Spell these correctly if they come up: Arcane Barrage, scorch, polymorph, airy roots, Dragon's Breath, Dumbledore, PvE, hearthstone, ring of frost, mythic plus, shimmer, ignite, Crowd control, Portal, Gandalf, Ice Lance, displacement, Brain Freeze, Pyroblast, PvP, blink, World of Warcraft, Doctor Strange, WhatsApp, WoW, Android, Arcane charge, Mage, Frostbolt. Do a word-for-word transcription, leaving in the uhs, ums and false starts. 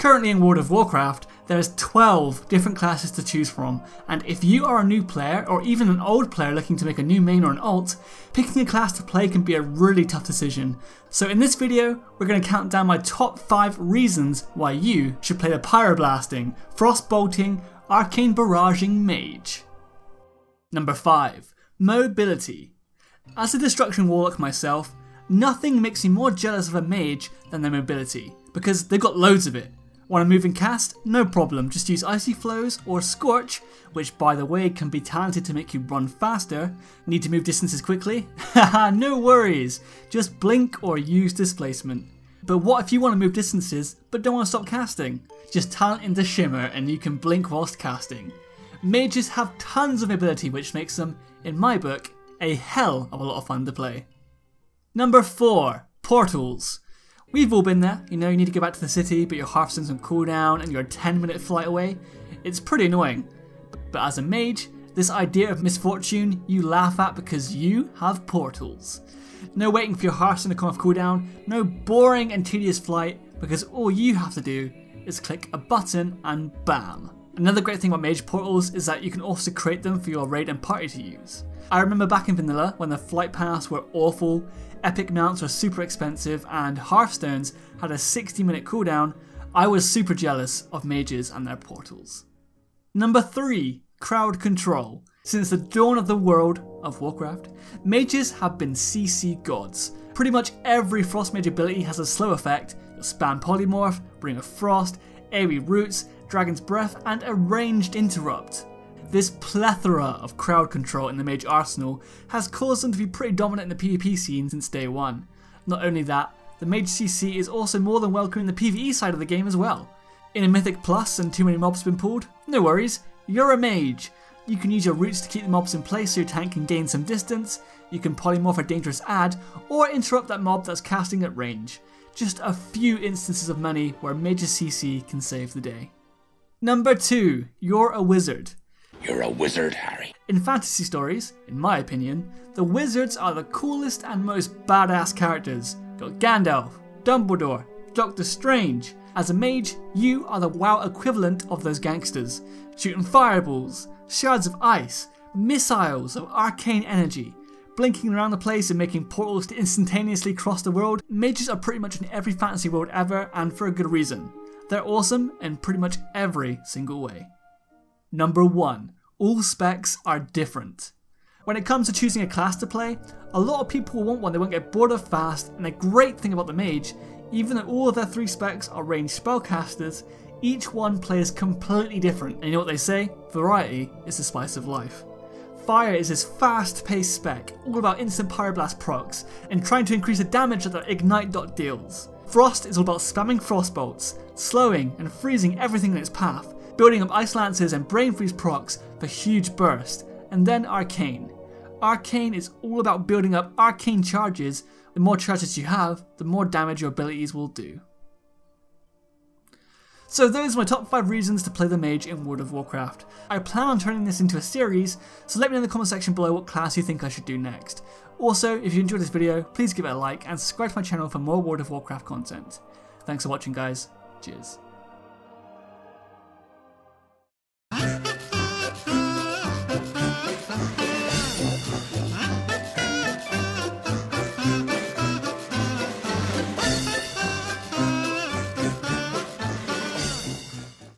Currently in World of Warcraft, there's twelve different classes to choose from, and if you are a new player or even an old player looking to make a new main or an alt, picking a class to play can be a really tough decision. So in this video, we're going to count down my top five reasons why you should play the Pyroblasting, Frostbolting, Arcane Barraging Mage. Number five. Mobility. As a Destruction Warlock myself, nothing makes me more jealous of a mage than their mobility, because they've got loads of it. Want a moving cast? No problem, just use Icy Flows or Scorch, which by the way can be talented to make you run faster. Need to move distances quickly? Haha, no worries, just blink or use displacement. But what if you want to move distances but don't want to stop casting? Just talent into Shimmer and you can blink whilst casting. Mages have tons of ability which makes them, in my book, a hell of a lot of fun to play. Number four. Portals. We've all been there, you know, you need to go back to the city but your hearthstone's on cooldown and you're a ten minute flight away. It's pretty annoying. But as a mage, this idea of misfortune you laugh at because you have portals. No waiting for your hearthstone to come off cooldown, no boring and tedious flight, because all you have to do is click a button and bam. Another great thing about mage portals is that you can also create them for your raid and party to use. I remember back in vanilla when the flight paths were awful, epic mounts were super expensive and hearthstones had a sixty minute cooldown, I was super jealous of mages and their portals. Number three. Crowd control. Since the dawn of the World of Warcraft, mages have been C C gods. Pretty much every Frostmage ability has a slow effect, spam polymorph, ring of frost, airy roots, Dragon's Breath and a ranged interrupt. This plethora of crowd control in the mage arsenal has caused them to be pretty dominant in the PvP scene since day one. Not only that, the mage C C is also more than welcome in the PvE side of the game as well. In a mythic plus and too many mobs have been pulled? No worries, you're a mage. You can use your roots to keep the mobs in place so your tank can gain some distance, you can polymorph a dangerous add, or interrupt that mob that's casting at range. Just a few instances of many where mage's C C can save the day. Number two. You're a wizard. You're a wizard, Harry. In fantasy stories, in my opinion, the wizards are the coolest and most badass characters. Got Gandalf, Dumbledore, Doctor Strange. As a mage, you are the WoW equivalent of those gangsters. Shooting fireballs, shards of ice, missiles of arcane energy. Blinking around the place and making portals to instantaneously cross the world, mages are pretty much in every fantasy world ever and for a good reason. They're awesome in pretty much every single way. Number one. All specs are different. When it comes to choosing a class to play, a lot of people will want one they won't get bored of fast, and a great thing about the mage, even though all of their three specs are ranged spellcasters, each one plays completely different, and you know what they say? Variety is the spice of life. Fire is his fast-paced spec, all about instant pyroblast procs, and trying to increase the damage that their ignite dot deals. Frost is all about spamming frostbolts, slowing and freezing everything in its path, building up Ice Lances and Brain Freeze procs for huge burst, and then Arcane. Arcane is all about building up Arcane charges. The more charges you have, the more damage your abilities will do. So those are my top five reasons to play the mage in World of Warcraft. I plan on turning this into a series, so let me know in the comment section below what class you think I should do next. Also, if you enjoyed this video, please give it a like and subscribe to my channel for more World of Warcraft content. Thanks for watching guys, cheers.